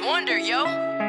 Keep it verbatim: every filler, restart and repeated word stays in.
Wonder, yo.